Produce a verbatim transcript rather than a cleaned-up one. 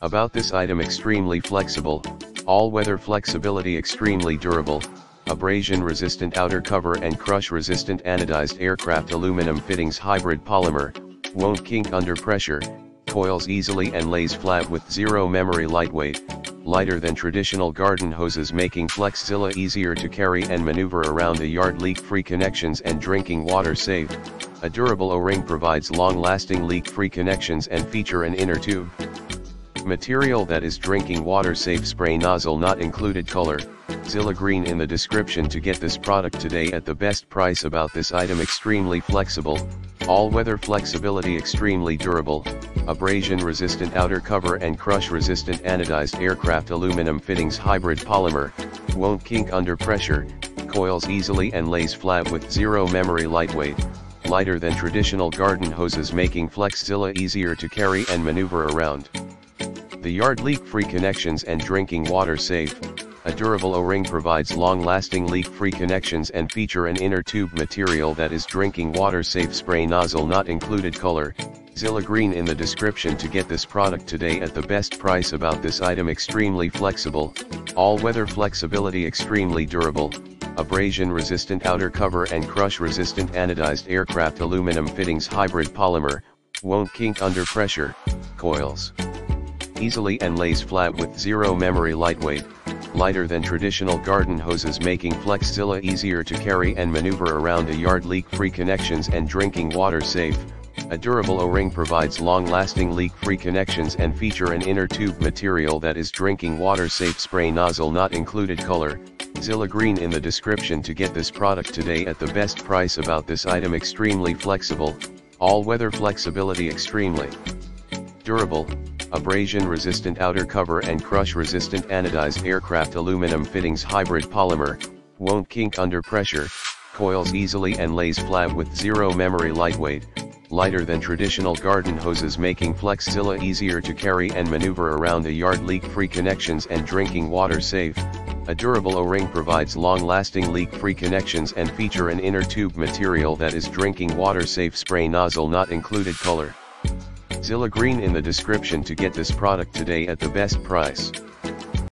About this item: extremely flexible, all-weather flexibility, extremely durable, abrasion-resistant outer cover and crush-resistant anodized aircraft aluminum fittings, hybrid polymer, won't kink under pressure, coils easily and lays flat with zero memory, lightweight, lighter than traditional garden hoses, making Flexzilla easier to carry and maneuver around the yard. Leak-free connections and drinking water safe. A durable O-ring provides long-lasting leak-free connections and feature an inner tube. Material that is drinking water safe. Spray nozzle not included. Color ZillaGreen in the description to get this product today at the best price. About this item: extremely flexible, all-weather flexibility, extremely durable, abrasion resistant outer cover and crush resistant anodized aircraft aluminum fittings, hybrid polymer, won't kink under pressure, coils easily and lays flat with zero memory, lightweight, lighter than traditional garden hoses, making Flexzilla easier to carry and maneuver around the yard. Leak-free connections and drinking water safe. A durable O-ring provides long-lasting leak-free connections and feature an inner tube. Material that is drinking water safe. Spray nozzle not included. Color ZillaGreen in the description to get this product today at the best price. About this item: extremely flexible, all-weather flexibility, extremely durable, abrasion-resistant outer cover and crush-resistant anodized aircraft aluminum fittings, hybrid polymer, won't kink under pressure, coils easily and lays flat with zero memory, lightweight, lighter than traditional garden hoses, making Flexzilla easier to carry and maneuver around the yard. Leak-free connections and drinking water safe. A durable O-ring provides long-lasting leak-free connections and feature an inner tube. Material that is drinking water safe. Spray nozzle not included. Color ZillaGreen in the description to get this product today at the best price. About this item: extremely flexible, all-weather flexibility, extremely durable, abrasion-resistant outer cover and crush-resistant anodized aircraft aluminum fittings, hybrid polymer, won't kink under pressure, coils easily and lays flat with zero memory, lightweight, lighter than traditional garden hoses, making Flexzilla easier to carry and maneuver around the yard. Leak-free connections and drinking water safe. A durable O-ring provides long-lasting leak-free connections and feature an inner tube. Material that is drinking water safe. Spray nozzle not included. Color ZillaGreen in the description to get this product today at the best price.